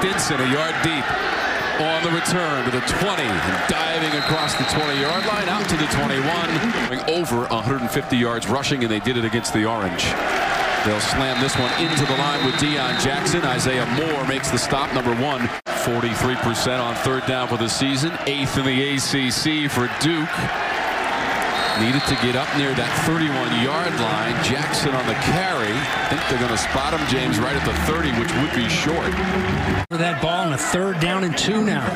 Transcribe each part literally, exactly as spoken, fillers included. Stinson a yard deep on the return to the twenty, diving across the twenty-yard line out to the twenty-one, over one hundred fifty yards rushing, and they did it against the Orange. They'll slam this one into the line with Deion Jackson. Isaiah Moore makes the stop, number one. forty-three percent on third down for the season, eighth in the A C C for Duke. Needed to get up near that thirty-one yard line. Jackson on the carry. I think they're going to spot him, James, right at the thirty, which would be short. For that ball on a third down and two now.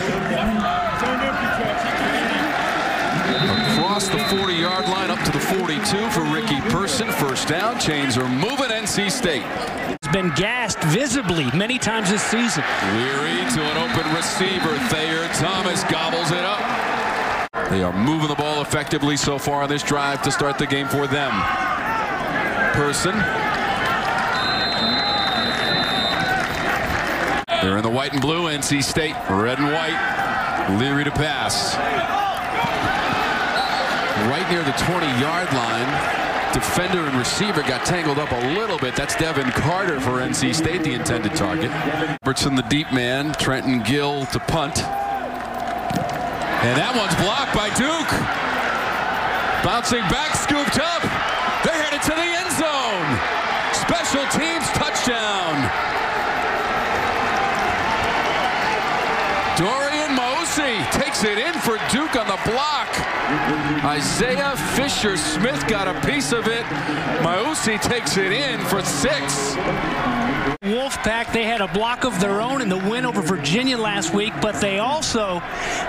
Across the forty yard line up to the forty-two for Ricky Person. First down. Chains are moving. N C State has been gassed visibly many times this season. Leary to an open receiver. Thayer Thomas gobbles it up. They are moving the ball effectively so far on this drive to start the game for them. Person. They're in the white and blue, N C State. Red and white. Leary to pass. Right near the twenty yard line. Defender and receiver got tangled up a little bit. That's Devin Carter for N C State, the intended target. Robertson, the deep man. Trenton Gill to punt. And that one's blocked by Duke. Bouncing back, scooped up. They're headed to the end zone. Special teams touchdown. Dorian Mosi takes it in for Duke on the block. Isaiah Fisher-Smith got a piece of it. Mosi takes it in for six. Wolfpack, they had a block of their own in the win over Virginia last week, but they also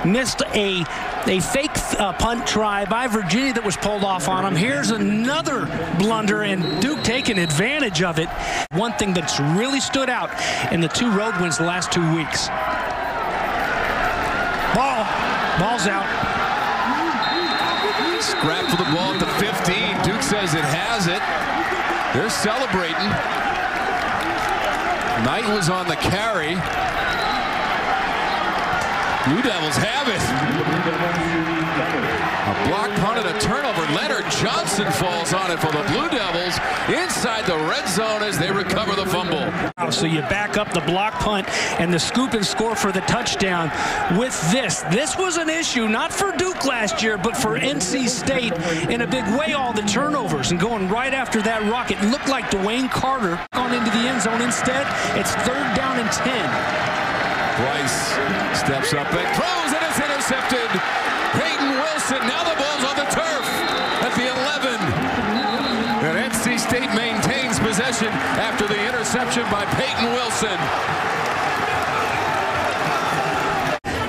missed a, a fake uh, punt try by Virginia that was pulled off on them. Here's another blunder, and Duke taking advantage of it. One thing that's really stood out in the two road wins the last two weeks. Ball. Ball's out. Scrap for the ball at the fifteen. Duke says it has it. They're celebrating. Knight was on the carry. Blue Devils have it. A block punt and a turnover. Leonard Johnson falls on it for the Blue Devils inside the red zone as they recover the fumble. So you back up the block punt and the scoop and score for the touchdown with this. This was an issue, not for Duke last year, but for N C State in a big way, all the turnovers and going right after that rock. It looked like Dwayne Carter gone into the end zone. Instead, it's third down and ten. Brice steps up and throws, and it's intercepted. Payton Wilson, now the ball's on the turf at the eleven. And N C State maintains possession after the interception by Payton Wilson.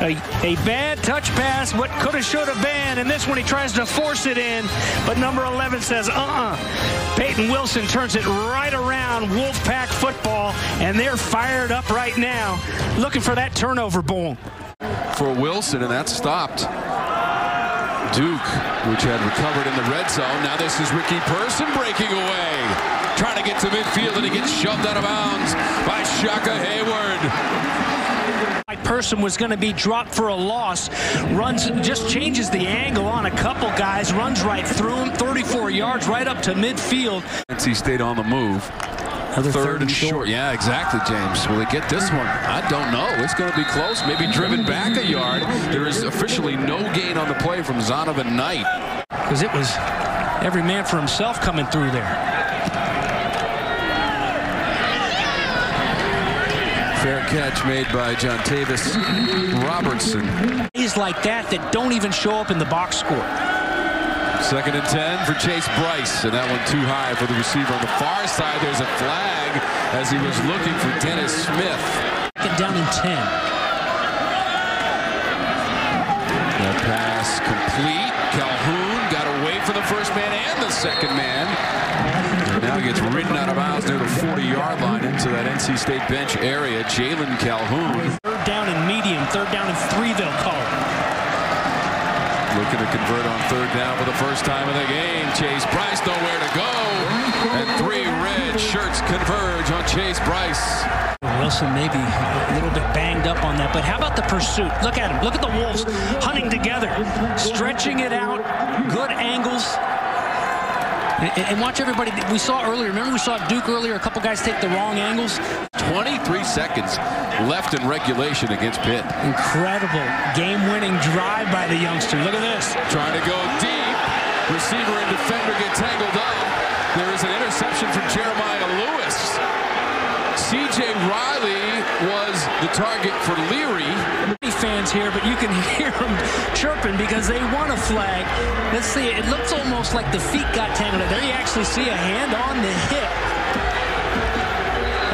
A, a bad touch pass, what could have, should have been, and this one he tries to force it in, but number eleven says, uh-uh. Payton Wilson turns it right around. Wolfpack football, and they're fired up right now, looking for that turnover ball. For Wilson, and that stopped. Duke, which had recovered in the red zone. Now this is Ricky Person breaking away. Trying to get to midfield, and he gets shoved out of bounds by Shaka Hayward. Person was going to be dropped for a loss. Runs, just changes the angle on a couple guys, runs right through him, thirty-four yards right up to midfield. N C State on the move. Another third, third and short. short. Yeah, exactly, James. Will they get this one? I don't know. It's going to be close. Maybe driven back a yard. There is officially no gain on the play from Zonovan Knight. Because it was every man for himself coming through there. Fair catch made by John Tavis Robertson. Plays like that that don't even show up in the box score. Second and ten for Chase Brice, and that one too high for the receiver on the far side. There's a flag as he was looking for Dennis Smith. Second down and ten. The pass complete. Calhoun got away from the first man and the second man. Now gets ridden out of bounds near the forty yard line into that N C State bench area. Jalen Calhoun. Third down and medium. Third down and three, they'll call it. Looking to convert on third down for the first time of the game. Chase Brice nowhere to go. And three red shirts converge on Chase Brice. Wilson maybe a little bit banged up on that, but how about the pursuit? Look at him. Look at the Wolves hunting together. Stretching it out. Good angles. And watch everybody. We saw earlier. Remember, we saw Duke earlier. A couple guys take the wrong angles. twenty-three seconds left in regulation against Pitt. Incredible game-winning drive by the youngster. Look at this. Trying to go deep. Receiver and defender get tangled up. There is an interception from Jeremiah Lewis. C J Riley was the target for Leary. Many fans here, but you can hear them chirping because they want a flag. Let's see. It looks almost like the feet got tangled up. There you actually see a hand on the hip.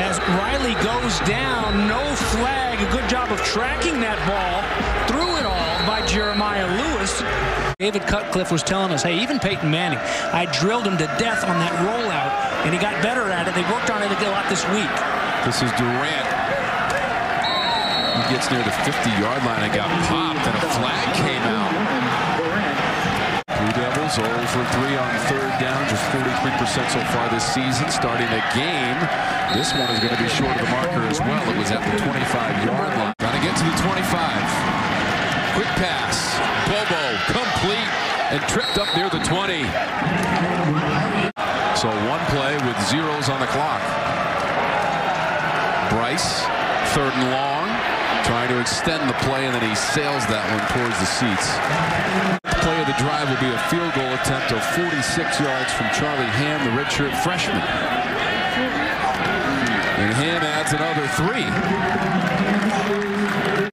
As Riley goes down, no flag. A good job of tracking that ball through it all by Jeremiah Lewis. David Cutcliffe was telling us, hey, even Peyton Manning, I drilled him to death on that rollout, and he got better at it. They worked on it a lot this week. This is Durant. He gets near the fifty-yard line and got popped, and a flag came out. Blue Devils zero for three on third down, just forty-three percent so far this season, starting a game. This one is going to be short of the marker as well. It was at the twenty-five yard line. Trying to get to the twenty-five. Quick pass. Bobo complete and tripped up near the twenty. So one play with zeros on the clock. Brice, third and long, trying to extend the play, and then he sails that one towards the seats. Play of the drive will be a field goal attempt of forty-six yards from Charlie Hamm, the redshirt freshman. And Hamm adds another three.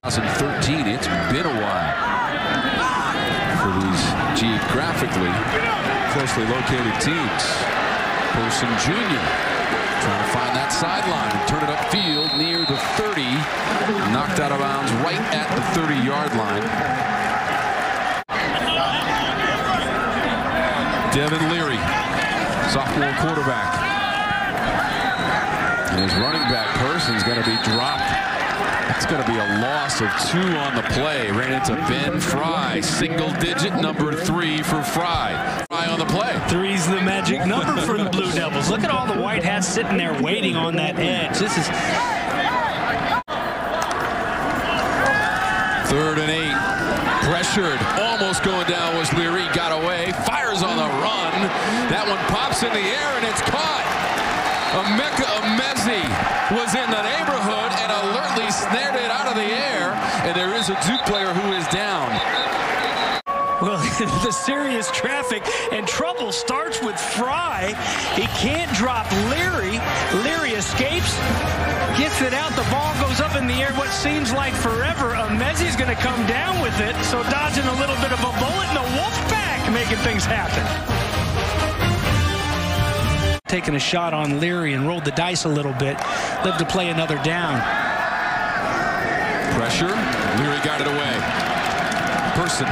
twenty thirteen, it's been a while for these geographically closely located teams. Person Junior trying to find that sideline, turn it upfield near the thirty, knocked out of bounds right at the thirty yard line. Devin Leary, sophomore quarterback. And his running back Person's going to be dropped. It's going to be a loss of two on the play. Ran into Ben Frye. Single digit number three for Frye. Frye on the play. Three's the magic number for the Blue Devils. Look at all the white hats sitting there waiting on that edge. This is third and eight. Pressured. Almost going down was Leary. Got away. Fires on the run. That one pops in the air and it's caught. Emeka Emezi was in the neighborhood and alertly snared it out of the air, and there is a Duke player who is down. Well, the serious traffic and trouble starts with Frye. He can't drop Leary. Leary escapes, gets it out. The ball goes up in the air what seems like forever. Emezi's going to come down with it, so dodging a little bit of a bullet, and the Wolfpack making things happen. Taking a shot on Leary and rolled the dice a little bit. Lived to play another down. Pressure. Leary got it away. Person.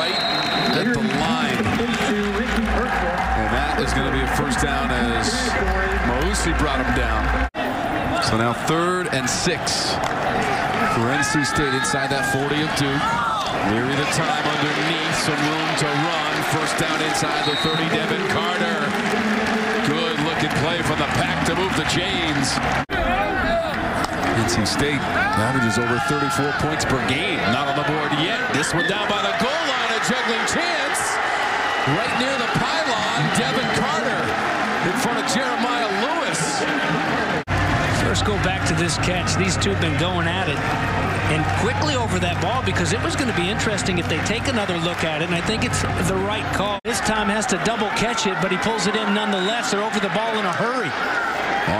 Right at the line. And that is going to be a first down as Moussi brought him down. So now third and six. For N C State inside that forty of Duke. Leary the time underneath, some room to run. First down inside the thirty, Devin Carter. Good looking play from the pack to move the chains. N C State averages over thirty-four points per game. Not on the board yet. This one down by the goal line, a juggling chance. Right near the pylon, Devin Carter in front of Jeremiah Lewis. First go back to this catch. These two have been going at it. And quickly over that ball, because it was going to be interesting if they take another look at it, and I think it's the right call. This time has to double catch it, but he pulls it in nonetheless. They're over the ball in a hurry.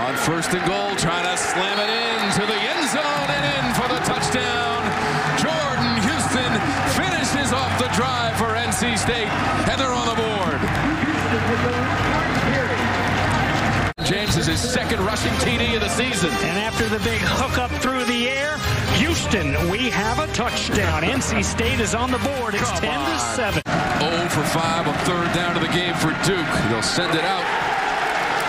On first and goal, trying to slam it in to the end zone and in for the touchdown. Jordan Houston finishes off the drive for N C State, and they're on the board. James is his second rushing T D of the season. And after the big hookup through the air, Houston, we have a touchdown. N C State is on the board. It's Come ten on. to seven. oh for five on third down of the game for Duke. They'll send it out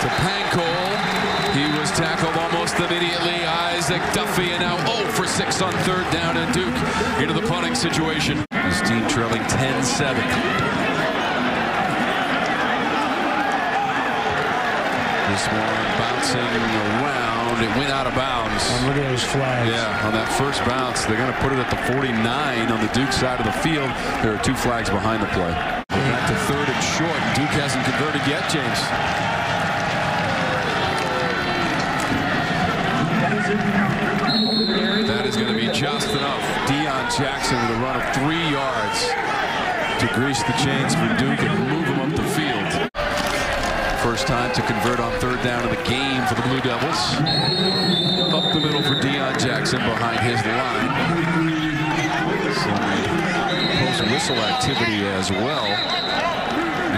to Panko. He was tackled almost immediately. Isaac Duffy, and now oh for six on third down, and Duke into the punting situation. His team trailing ten seven. This one bouncing around. It went out of bounds. And look at those flags. Yeah, on that first bounce, they're going to put it at the forty-nine on the Duke side of the field. There are two flags behind the play. We're back to third and short. Duke hasn't converted yet, James. just enough. Deion Jackson with a run of three yards to grease the chains for Duke and move him up the field. First time to convert on third down of the game for the Blue Devils. Up the middle for Deion Jackson behind his line. Some post-whistle activity as well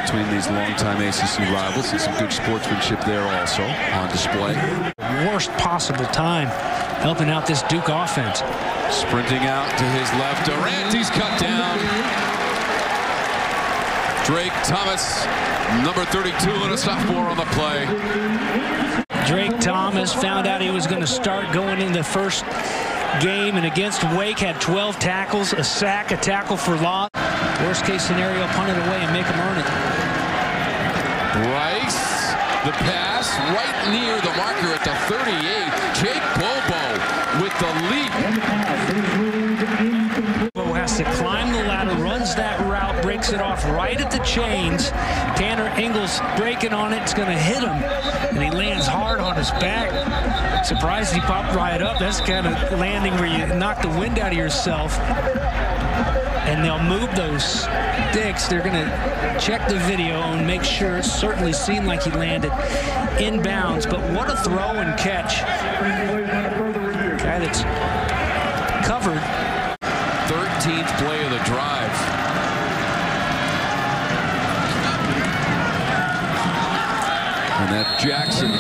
between these longtime A C C rivals, and some good sportsmanship there also on display. Worst possible time helping out this Duke offense. Sprinting out to his left. Durante's cut down. Drake Thomas, number thirty-two, and a sophomore on the play. Drake Thomas found out he was going to start going in the first game, and against Wake had twelve tackles, a sack, a tackle for loss. Worst case scenario, punt it away and make him earn it. Brice, the pass, right near the marker at the thirty-eight. Jake Bobo with the leap. Bobo has to climb the ladder, runs that route, breaks it off right at the chains. Tanner Ingles breaking on it. It's going to hit him, and he lands hard on his back. Surprised he popped right up. That's kind of landing where you knock the wind out of yourself. And they'll move those sticks. They're going to check the video and make sure. It certainly seemed like he landed inbounds, but what a throw and catch. A guy that's covered. thirteenth play of the drive. And that's Jackson.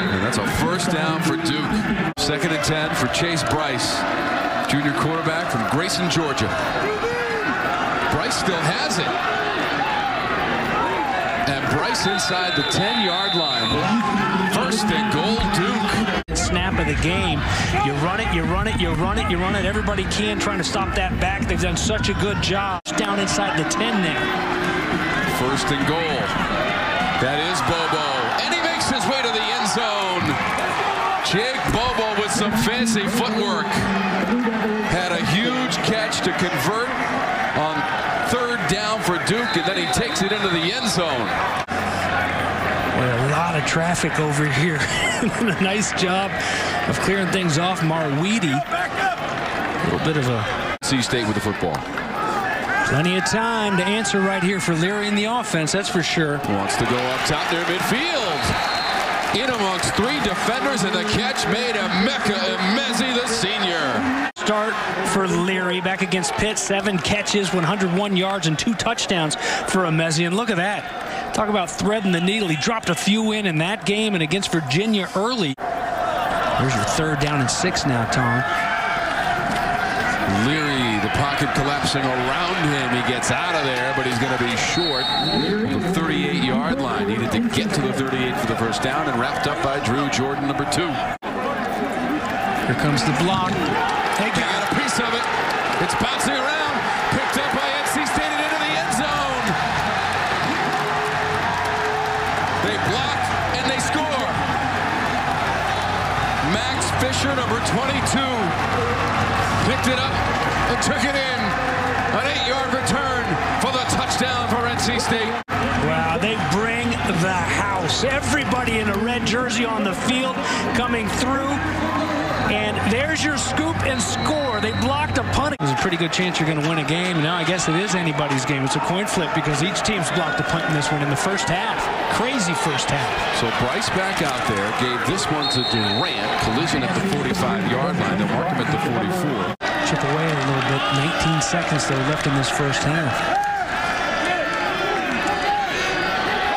And that's a first down for Duke. Second and ten for Chase Brice, junior quarterback from Grayson, Georgia. Brice still has it. And Brice inside the ten-yard line. First and goal, Duke. Snap of the game. You run it, you run it, you run it, you run it. Everybody can trying to stop that back. They've done such a good job. Down inside the ten now. First and goal. That is Bobo, and he makes his way to the end zone. Jake Bobo with some fancy footwork. Had a huge catch to convert on third down for Duke, and then he takes it into the end zone. Well, a lot of traffic over here. A nice job of clearing things off. Marweedy, a little bit of a... C-State with the football. Plenty of time to answer right here for Leary in the offense, that's for sure. Wants to go up top there, midfield. In amongst three defenders, and the catch made Emeka Emezi, the senior. Start for Leary back against Pitt. Seven catches, one hundred one yards, and two touchdowns for Emezi. And look at that. Talk about threading the needle. He dropped a few in in that game and against Virginia early. There's your third down and six now, Tom. Leary. The pocket collapsing around him. He gets out of there, but he's going to be short on the thirty-eight-yard line. Needed to get to the thirty-eight for the first down, and wrapped up by Drew Jordan, number two. Here comes the block. They got a piece of it. It's bouncing around. Picked up by N C State and into the end zone. They block and they score. Max Fisher, number twenty-two, picked it up. Took it in. An eight-yard return for the touchdown for N C State. Wow, they bring the house. Everybody in a red jersey on the field coming through. And there's your scoop and score. They blocked a punt. There's a pretty good chance you're going to win a game. Now I guess it is anybody's game. It's a coin flip because each team's blocked a punt in this one in the first half. Crazy first half. So Brice back out there, gave this one to Durant. Collision at the forty-five-yard line. They'll mark him at the forty-four. Chip away a little bit. nineteen seconds though left in this first half.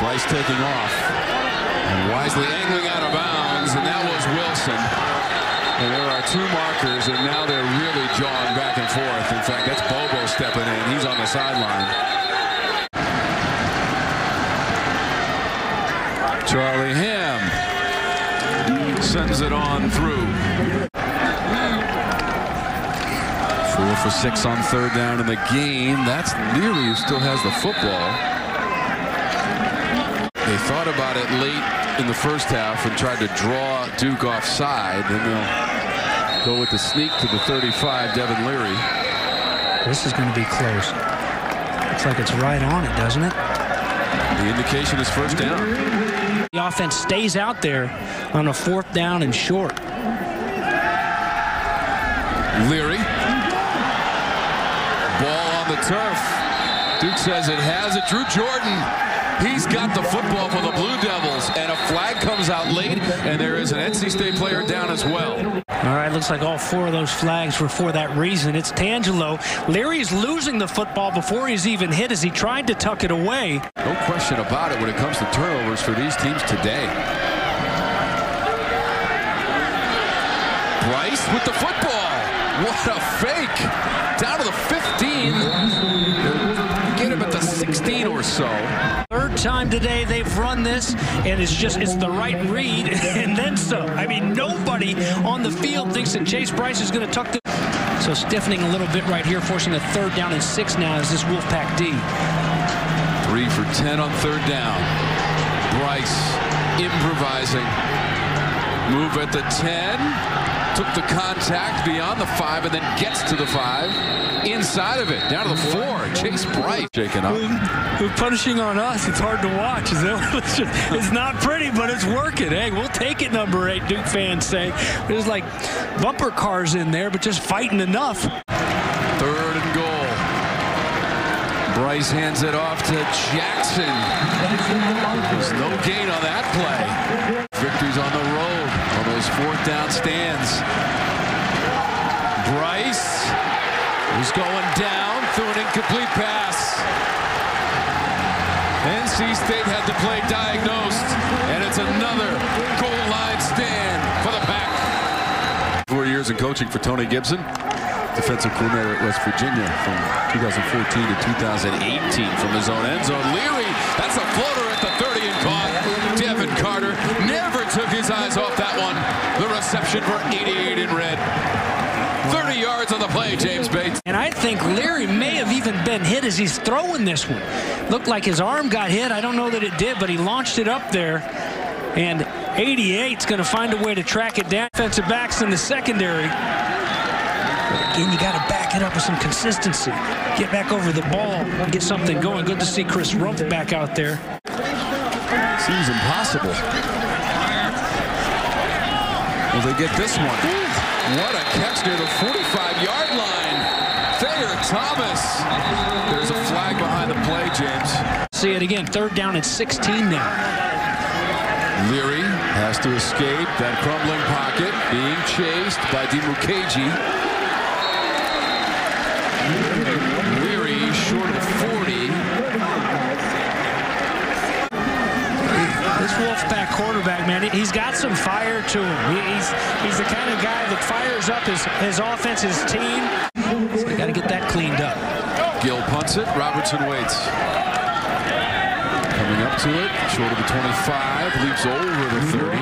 Brice taking off and wisely angling out of bounds, and that was Wilson. And there are two markers, and now they're really jawing back and forth. In fact, that's Bobo stepping in. He's on the sideline. Charlie Hamm sends it on through. Four for six on third down in the game. That's Leary, who still has the football. They thought about it late in the first half and tried to draw Duke offside. Then they'll go with the sneak to the thirty-five, Devin Leary. This is going to be close. Looks like it's right on it, doesn't it? The indication is first down. The offense stays out there on a fourth down and short. Leary. Ball on the turf. Duke says it has it. Drew Jordan, he's got the football for the Blue Devils, and a flag comes out late, and there is an N C State player down as well. All right, looks like all four of those flags were for that reason. It's Tangelo. Leary's losing the football before he's even hit as he tried to tuck it away. No question about it when it comes to turnovers for these teams today. Brice with the football. What a fake. Down to the fifteen. Get him at the sixteen or so. Third time today they've run this, and it's just, it's the right read, and then some. I mean, nobody on the field thinks that Chase Brice is going to tuck the... So stiffening a little bit right here, forcing a third down and six now is this Wolfpack D. Three for ten on third down. Brice improvising. Move at the ten. Took the contact beyond the five and then gets to the five. Inside of it, down to the four. Chase Brice shaking up. We're punishing on us. It's hard to watch. It's not pretty, but it's working. Hey, we'll take it, number eight, Duke fans say. There's like bumper cars in there, but just fighting enough. Third and goal. Brice hands it off to Jackson. There's no gain on that play. Victory's on the road. Those fourth down stands. Brice is going down through an incomplete pass. N C State had the play diagnosed, and it's another goal line stand for the back. Four years in coaching for Tony Gibson, defensive coordinator at West Virginia from two thousand fourteen to two thousand eighteen from his own end zone. Leary, that's a floater at the thirty and caught. Devin Carter never took his eyes off that one. The reception for eighty-eight in red. thirty yards on the play, James Bates. And I think Leary may have even been hit as he's throwing this one. Looked like his arm got hit. I don't know that it did, but he launched it up there. And eighty-eight's going to find a way to track it down. Defensive backs in the secondary. Again, you got to back it up with some consistency. Get back over the ball, get something going. Good to see Chris Rumpf back out there. Seems impossible. Well, they get this one. What a catch near the forty-five yard line. Thayer Thomas. There's a flag behind the play, James. See it again. Third down at sixteen now. Leary has to escape that crumbling pocket. Being chased by DiMukeji. Leary short of forty. This Wolfpack quarterback, man, he's got some fire to him. He's, he's the kind of guy that fires up his, his offense, his team. So they got to get that cleaned up. Gill punts it. Robertson waits. Coming up to it. Short of the twenty-five. Leaps over the thirty.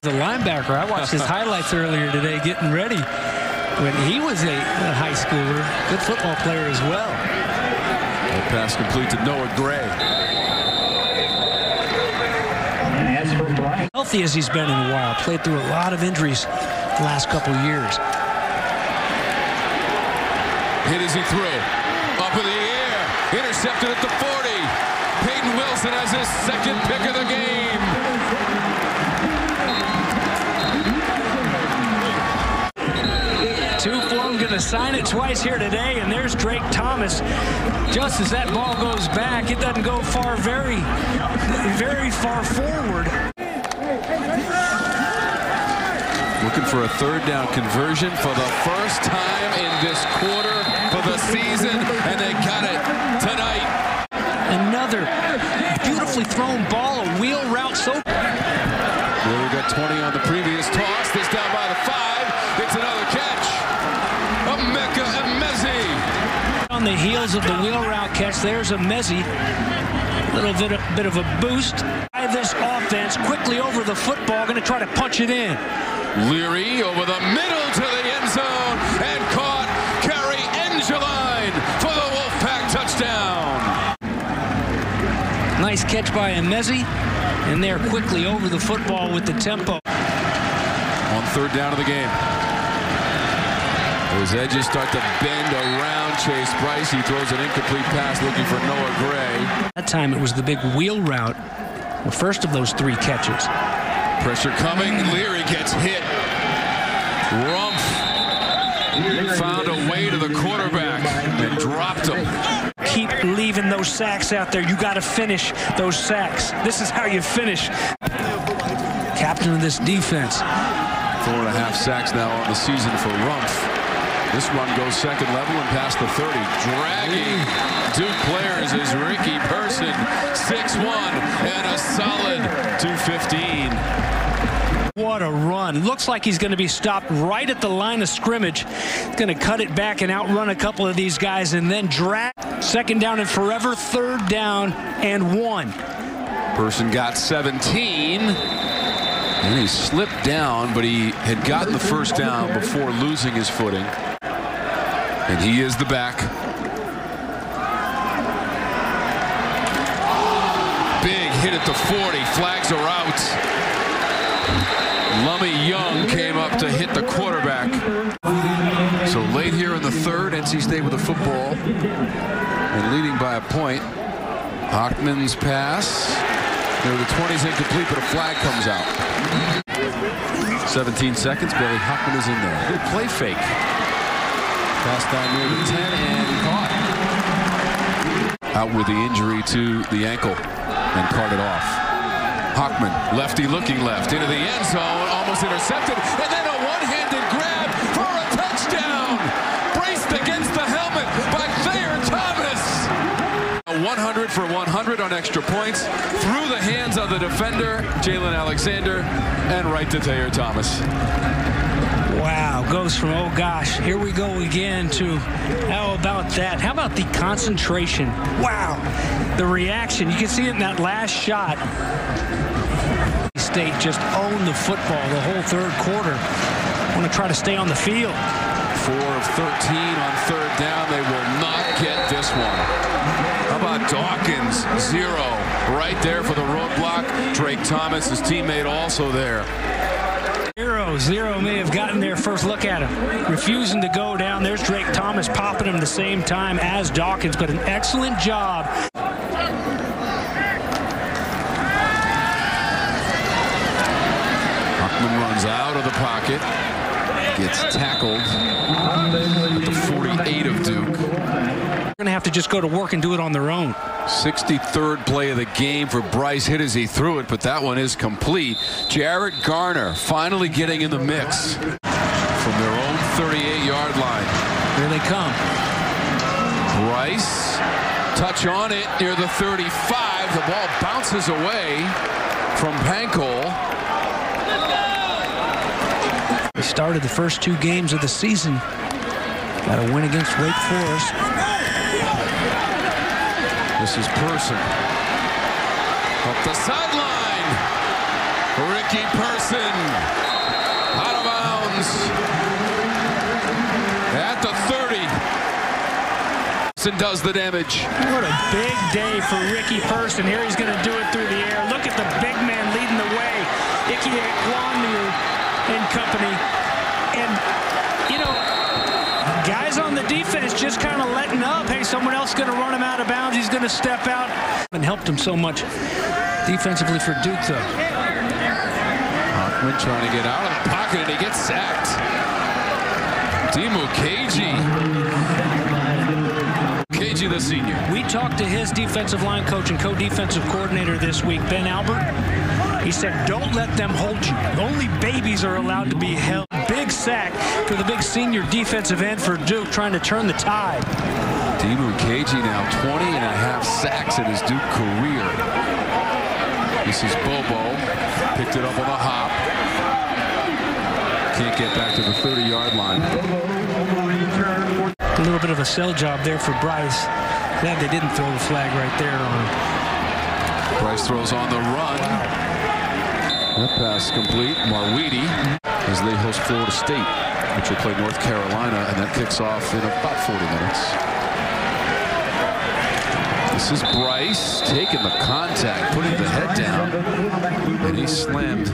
The linebacker, I watched his highlights earlier today getting ready. When he was a, a high schooler, good football player as well. The pass complete to Noah Gray. And as for Brice, healthy as he's been in a while, played through a lot of injuries the last couple years. Hit as he threw, up in the air, intercepted at the forty. Payton Wilson has his second pick of the game. Two for him, going to sign it twice here today, and there's Drake Thomas. Just as that ball goes back, it doesn't go far, very, very far forward. Looking for a third down conversion for the first time in this quarter for the season, and they got it tonight. Another beautifully thrown ball, a wheel route. So well, we got twenty on the previous toss. This down by the five. It's another catch. Emeka Emezi. On the heels of the wheel route catch, there's Emezi. A little bit of, bit of a boost. By this offense, quickly over the football, going to try to punch it in. Leary over the middle to the end zone and caught. Carry Angeline for the Wolfpack touchdown. Nice catch by Emezi, and they're quickly over the football with the tempo. On third down of the game. Those edges start to bend around Chase Brice. He throws an incomplete pass looking for Noah Gray. That time it was the big wheel route. The first of those three catches. Pressure coming. Leary gets hit. Rumpf found a way to the quarterback and dropped him. Keep leaving those sacks out there. You got to finish those sacks. This is how you finish. Captain of this defense. Four and a half sacks now on the season for Rumpf. This one goes second level and past the thirty. Dragging Duke players is Ricky Person, six one, and a solid two fifteen. What a run. Looks like he's going to be stopped right at the line of scrimmage. He's going to cut it back and outrun a couple of these guys and then drag. Second down and forever, third down and one. Person got seventeen. And he slipped down, but he had gotten the first down before losing his footing. And he is the back. Big hit at the forty. Flags are out. Lummi Young came up to hit the quarterback. So late here in the third, N C State with the football and leading by a point. Hockman's pass. The twenties incomplete, but a flag comes out. seventeen seconds. Bailey Hockman is in there. Good play fake. Pass down near the ten and caught. Out with the injury to the ankle and carted off. Hockman, lefty looking left, into the end zone, almost intercepted, and then a one-handed grab for a touchdown. Braced against the helmet by Thayer Thomas. one hundred for one hundred on extra points, through the hands of the defender, Jalen Alexander, and right to Thayer Thomas. Wow, goes from, oh gosh, here we go again to, how about that? How about the concentration? Wow, the reaction. You can see it in that last shot. State just owned the football the whole third quarter. Want to try to stay on the field. four of thirteen on third down. They will not get this one. How about Dawkins? Zero. Right there for the roadblock. Drake Thomas, his teammate, also there. Zero, zero may have gotten there first. Look at him. Refusing to go down. There's Drake Thomas popping him the same time as Dawkins, but an excellent job. Hockman runs out of the pocket. Gets tackled at the forty-eight of Duke. They're going to have to just go to work and do it on their own. sixty-third play of the game for Brice. Hit as he threw it, but that one is complete. Jared Garner finally getting in the mix from their own thirty-eight yard line. Here they come. Brice, touch on it near the thirty-five. The ball bounces away from Panko. He started the first two games of the season. Got a win against Wake Forest. This is Person. Up the sideline. Ricky Person. Out of bounds. At the thirty. Person does the damage. What a big day for Ricky Person. Here he's going to do it through the air. Look at the big man leading the way. Ike Ekwonu and company, and you know, guys on the defense just kind of letting up. Hey, someone else is going to run him out of bounds. He's going to step out. And helped him so much defensively for Duke, though. Hockman trying to get out of the pocket, and he gets sacked. Dimo K G. K G the senior. We talked to his defensive line coach and co-defensive coordinator this week, Ben Albert. He said, don't let them hold you. Only babies are allowed to be held. Big sack for the big senior defensive end for Duke, trying to turn the tide. Dimo K G now twenty and a half sacks in his Duke career. This is Bobo. Picked it up on a hop. Can't get back to the thirty yard line. A little bit of a sell job there for Brice. Glad they didn't throw the flag right there on him. Brice throws on the run. That pass complete. Marweedy as they host Florida State, which will play North Carolina, and that kicks off in about forty minutes. This is Brice taking the contact, putting the head down, and he slammed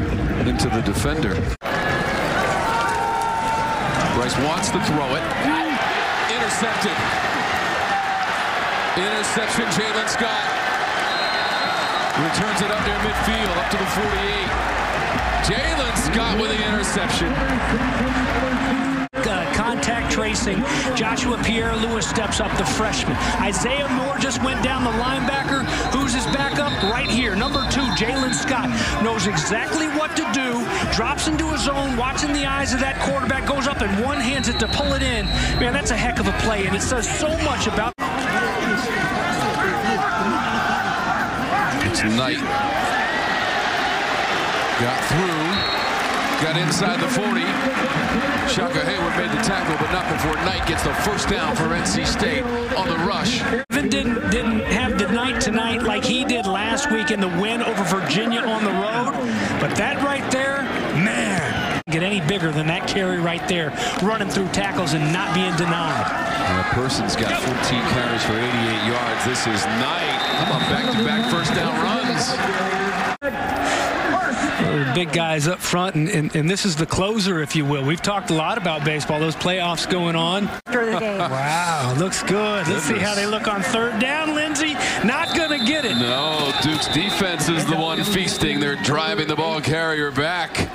into the defender. Brice wants to throw it. Intercepted. Interception, Jalen Scott. Returns it up near midfield, up to the forty-eight. Jalen Scott with the interception. Uh, contact. contact tracing. Joshua Pierre-Louis steps up, the freshman. Isaiah Moore just went down, the linebacker. Who's his backup? Right here, number two, Jalen Scott. Knows exactly what to do, drops into his zone, watching the eyes of that quarterback, goes up and one-hands it to pull it in. Man, that's a heck of a play, and it says so much about... It's Knight. Got through, got inside the forty. Shaka Hayward made the tackle, but not before Knight gets the first down for N C State on the rush. Devin didn't, didn't have the night tonight like he did last week in the win over Virginia on the road, but that right there, man, get any bigger than that carry right there, running through tackles and not being denied. And Person's got fourteen carries for eighty-eight yards. This is Knight. Come on, back-to-back first down runs. Big guys up front, and, and, and this is the closer, if you will. We've talked a lot about baseball, those playoffs going on. After the game. Wow, looks good. Let's see how they look on third down, Lindsey. Not going to get it. No, Duke's defense is the one feasting. They're driving the ball carrier back.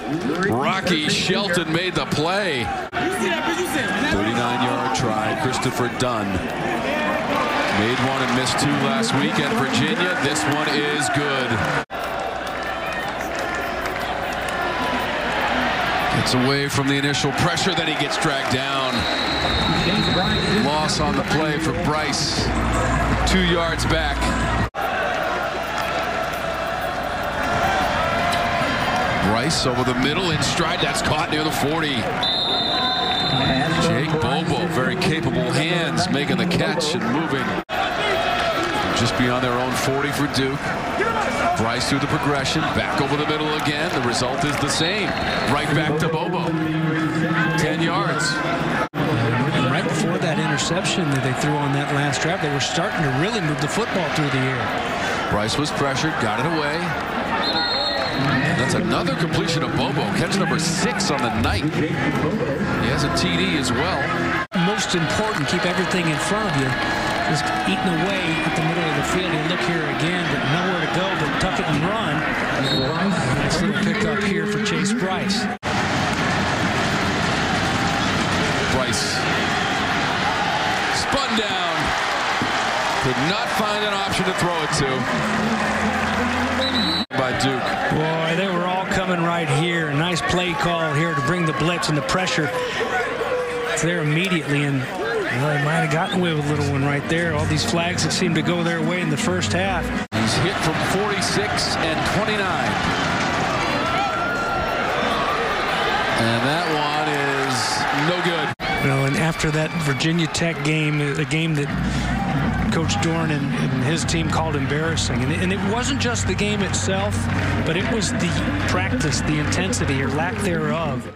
Rocky Shelton made the play. thirty-nine yard try, Christopher Dunn. Made one and missed two last week at Virginia. This one is good. Gets away from the initial pressure, then he gets dragged down. Loss on the play for Brice. Two yards back. Brice over the middle in stride. That's caught near the forty. Jake Bobo, very capable hands, making the catch and moving. Just beyond their own forty for Duke. Brice through the progression, back over the middle again. The result is the same. Right back to Bobo. Ten yards. And right before that interception that they threw on that last drive, they were starting to really move the football through the air. Brice was pressured, got it away. And that's another completion of Bobo. Catch number six on the night. He has a T D as well. Most important, keep everything in front of you. Just eating away at the middle of the field. You look here again, but nowhere to go but tuck it and run. Nice little pickup here for Chase Brice. Brice spun down. Could not find an option to throw it to. By Duke. Boy, they were all coming right here. Nice play call here to bring the blitz and the pressure. It's there immediately, and well, they might have gotten away with a little one right there. All these flags that seem to go their way in the first half. He's hit from forty-six and twenty-nine. And that one is no good. You know, and after that Virginia Tech game, a game that Coach Dorn and, and his team called embarrassing. And it, and it wasn't just the game itself, but it was the practice, the intensity or lack thereof.